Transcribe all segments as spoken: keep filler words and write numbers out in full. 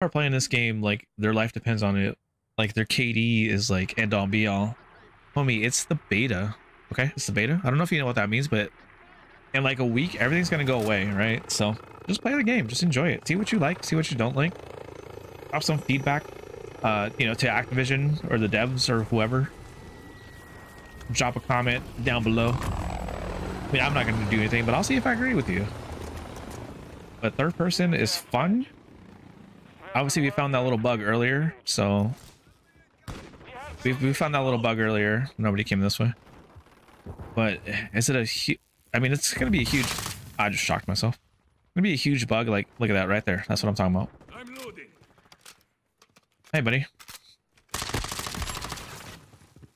are playing this game like their life depends on it, like their K D is like end all be all. Homie, it's the beta. Okay, it's the beta. I don't know if you know what that means, but in like a week, everything's gonna go away, right? So just play the game, just enjoy it. See what you like, see what you don't like. Drop some feedback, uh, you know, to Activision or the devs or whoever. Drop a comment down below. I mean, I'm not gonna do anything, but I'll see if I agree with you. But third person is fun. Obviously, we found that little bug earlier, so we we found that little bug earlier. Nobody came this way. But is it a huge? I mean, it's gonna be a huge. I just shocked myself. It's gonna be a huge bug. Like, look at that right there. That's what I'm talking about. I'm loading. Hey, buddy.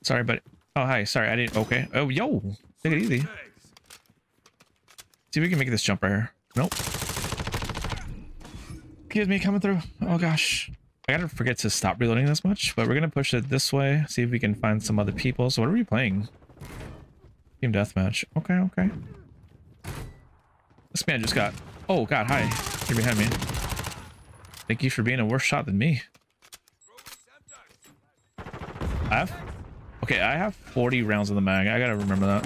Sorry, buddy. Oh, hi. Sorry, I didn't. Okay. Oh, yo. Take it easy. See if we can make this jump right here. Nope. Excuse me, coming through. Oh gosh. I gotta forget to stop reloading this much, but we're gonna push it this way. See if we can find some other people. So what are we playing? Team Deathmatch. Okay, okay. This man just got... Oh god, hi. You're behind me. Thank you for being a worse shot than me. I have... Okay, I have forty rounds in the mag. I gotta remember that.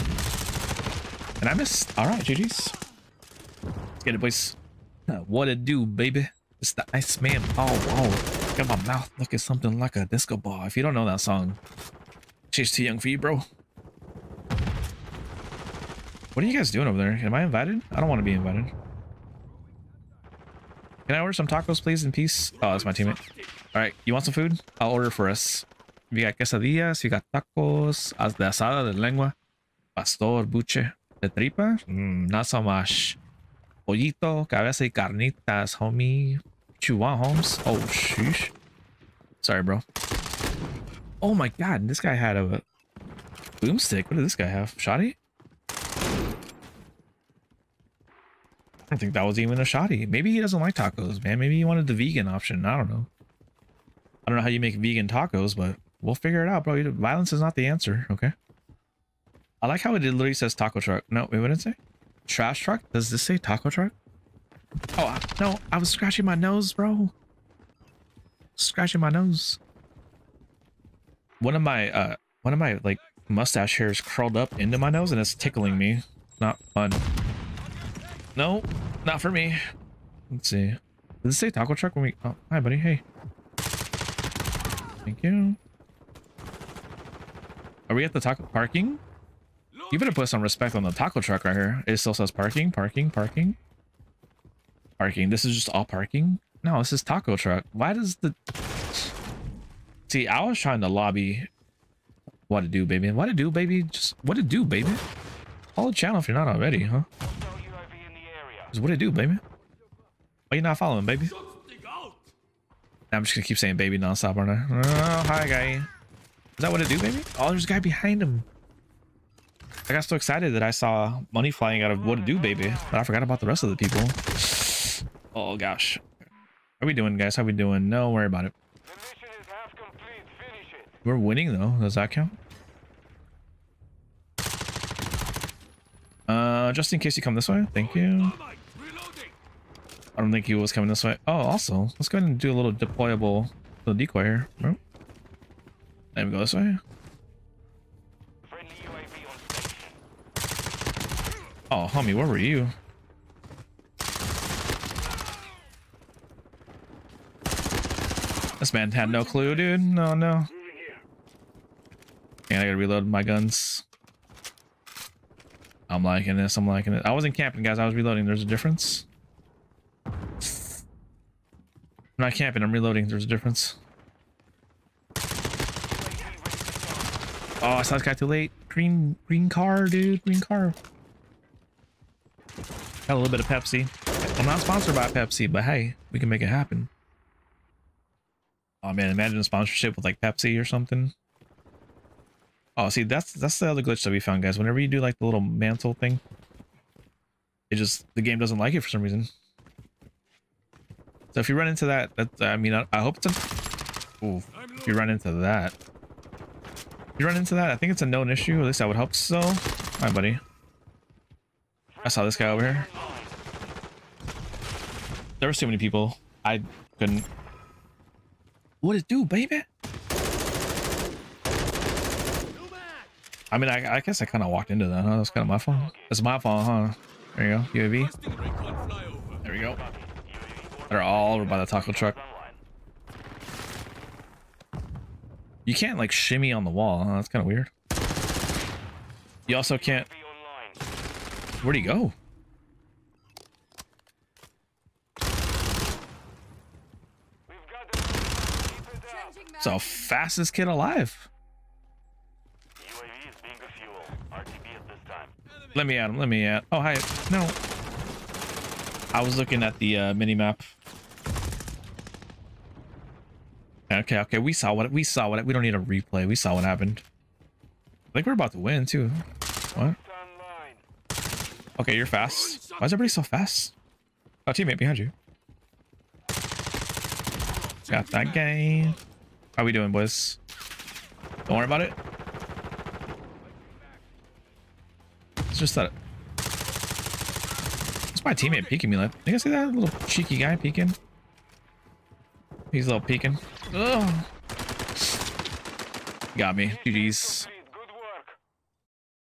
And I missed... Alright, G G's. Let's get it, boys. What it do, baby? It's the Iceman. Oh, oh. Got my mouth looking something like a disco ball. If you don't know that song, she's too young for you, bro. What are you guys doing over there? Am I invited? I don't want to be invited. Can I order some tacos, please, in peace? Oh, that's my teammate. All right, you want some food? I'll order for us. We got quesadillas, we got tacos, as de asada de lengua, pastor, buche, de tripa, mm, not so much. Pollito, cabeza y carnitas, homie. What you want, Holmes? Oh, sheesh. Sorry, bro. Oh my god, this guy had a boomstick. What did this guy have? Shotty? I don't think that was even a shotty. Maybe he doesn't like tacos, man. Maybe he wanted the vegan option. I don't know. I don't know how you make vegan tacos, but we'll figure it out, bro. Violence is not the answer, okay? I like how it literally says taco truck. No, wait, what did it say? Trash truck? Does this say taco truck? Oh, I, no. I was scratching my nose, bro. Scratching my nose. One of my, uh, one of my, like, mustache hairs curled up into my nose and it's tickling me. Not fun. No, not for me. Let's see. Does it say taco truck when we... Oh, hi, buddy. Hey. Thank you. Are we at the taco parking? You better put some respect on the taco truck right here. It still says parking, parking, parking. Parking. This is just all parking? No, this is taco truck. Why does the... See, I was trying to lobby... What to do, baby. What to do, baby. Just... What to do, baby. Follow the channel if you're not already, huh? What it do, baby? Why you not following, baby? I'm just gonna keep saying baby non-stop, aren't I? Oh, hi, guy. Is that what it do, baby? Oh, there's a guy behind him. I got so excited that I saw money flying out of what it do, baby. But I forgot about the rest of the people. Oh, gosh. How we doing, guys? How we doing? No, worry about it. The mission is half complete. Finish it. We're winning, though. Does that count? Uh, just in case you come this way. Thank you. I don't think he was coming this way. Oh, also, let's go ahead and do a little deployable little decoy here. Oh. Let me go this way. Oh, homie, where were you? This man had no clue, dude. No, no. And I gotta reload my guns. I'm liking this. I'm liking it. I wasn't camping, guys. I was reloading. There's a difference. I'm not camping, I'm reloading. There's a difference. Oh, I saw this guy too late. Green, green car, dude. Green car. Got a little bit of Pepsi. I'm not sponsored by Pepsi, but hey, we can make it happen. Oh man, imagine a sponsorship with like Pepsi or something. Oh, see, that's that's the other glitch that we found, guys. Whenever you do like the little mantle thing, it just the game doesn't like it for some reason. So if you run into that, that I mean, I, I hope it's a... Ooh, if you run into that. If you run into that, I think it's a known issue. At least I would hope so. Hi, buddy. I saw this guy over here. There was too many people. I couldn't... What it do, baby? I mean, I, I guess I kind of walked into that, huh? That's kind of my fault. That's my fault, huh? There you go, U A V. There we go. They're all over by the taco truck. You can't, like, shimmy on the wall, huh? That's kind of weird. You also can't... Where'd he go? It's the fastest kid alive. Let me at him. Let me at. Oh, hi. No. I was looking at the uh, mini map. Okay, okay. We saw what we saw. What we don't need a replay. We saw what happened. I think we're about to win too. What? Okay, you're fast. Why is everybody so fast? Oh, teammate behind you. Got that game. How we doing, boys? Don't worry about it. Just that. It's my teammate peeking me. Like, you guys see that little cheeky guy peeking? He's a little peeking. Ugh. Got me. G G's.